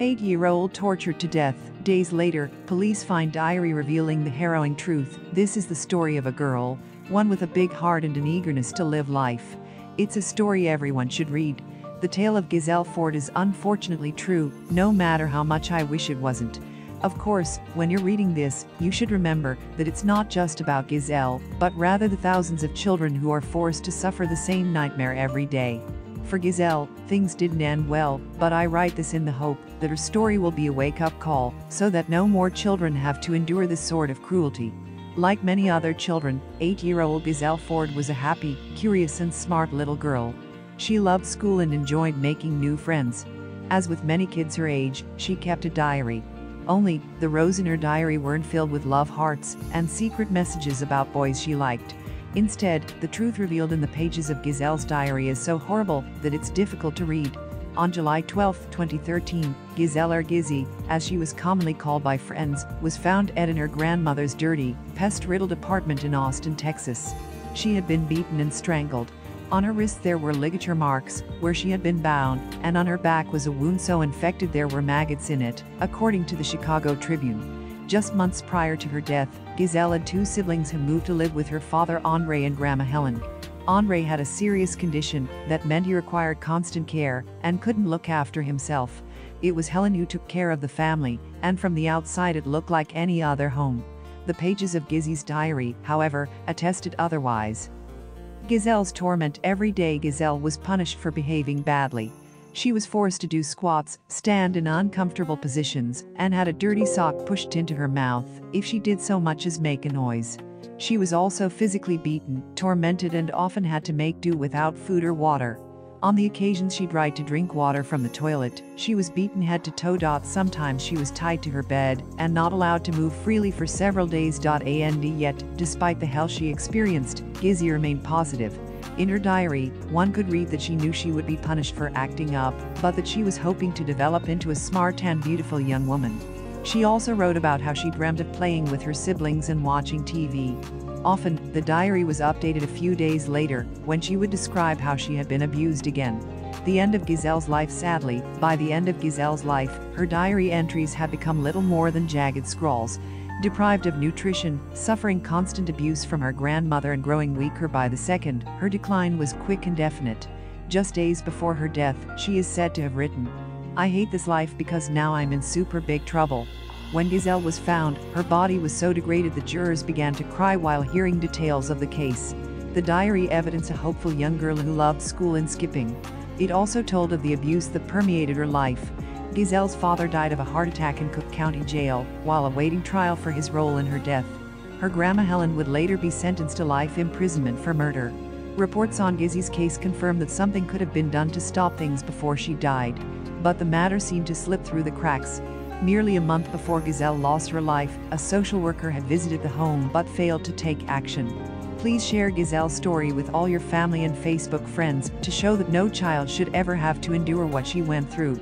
8-year-old tortured to death. Days later, police find diary revealing the harrowing truth. This is the story of a girl, one with a big heart and an eagerness to live life. It's a story everyone should read. The tale of Gizzell Ford is unfortunately true, no matter how much I wish it wasn't. Of course, when you're reading this, you should remember that it's not just about Gizzell, but rather the thousands of children who are forced to suffer the same nightmare every day. For Gizzell, things didn't end well, but I write this in the hope that her story will be a wake-up call, so that no more children have to endure this sort of cruelty. Like many other children, 8-year-old Gizzell Ford was a happy, curious and smart little girl. She loved school and enjoyed making new friends. As with many kids her age, she kept a diary. Only, the rows in her diary weren't filled with love hearts and secret messages about boys she liked. Instead, the truth revealed in the pages of Gizzell's diary is so horrible that it's difficult to read. On July 12, 2013, Gizzell, or Gizzy, as she was commonly called by friends, was found dead in her grandmother's dirty, pest-riddled apartment in Austin, Texas. She had been beaten and strangled. On her wrist there were ligature marks, where she had been bound, and on her back was a wound so infected there were maggots in it, according to the Chicago Tribune. Just months prior to her death, Gizzell had two siblings who moved to live with her father Andre and Grandma Helen. Andre had a serious condition that meant he required constant care and couldn't look after himself. It was Helen who took care of the family, and from the outside it looked like any other home. The pages of Gizzy's diary, however, attested otherwise. Gizzell's torment every day. Gizzell was punished for behaving badly. She was forced to do squats, stand in uncomfortable positions, and had a dirty sock pushed into her mouth if she did so much as make a noise. She was also physically beaten, tormented, and often had to make do without food or water. On the occasions she tried to drink water from the toilet, she was beaten head to toe. Sometimes she was tied to her bed and not allowed to move freely for several days. And yet, despite the hell she experienced, Gizzy remained positive. In her diary, one could read that she knew she would be punished for acting up, but that she was hoping to develop into a smart and beautiful young woman. She also wrote about how she dreamt of playing with her siblings and watching TV. Often, the diary was updated a few days later, when she would describe how she had been abused again. The end of Gizzell's life. Sadly, by the end of Gizzell's life, her diary entries had become little more than jagged scrawls. Deprived of nutrition, suffering constant abuse from her grandmother and growing weaker by the second, her decline was quick and definite. Just days before her death, she is said to have written, "I hate this life because now I'm in super big trouble." When Gizzell was found, her body was so degraded the jurors began to cry while hearing details of the case. The diary evidenced a hopeful young girl who loved school and skipping. It also told of the abuse that permeated her life. Gizzell's father died of a heart attack in Cook County Jail while awaiting trial for his role in her death. Her grandma Helen would later be sentenced to life imprisonment for murder. Reports on Gizzy's case confirm that something could have been done to stop things before she died, but the matter seemed to slip through the cracks. Nearly a month before Gizzell lost her life, a social worker had visited the home but failed to take action. Please share Gizzell's story with all your family and Facebook friends to show that no child should ever have to endure what she went through.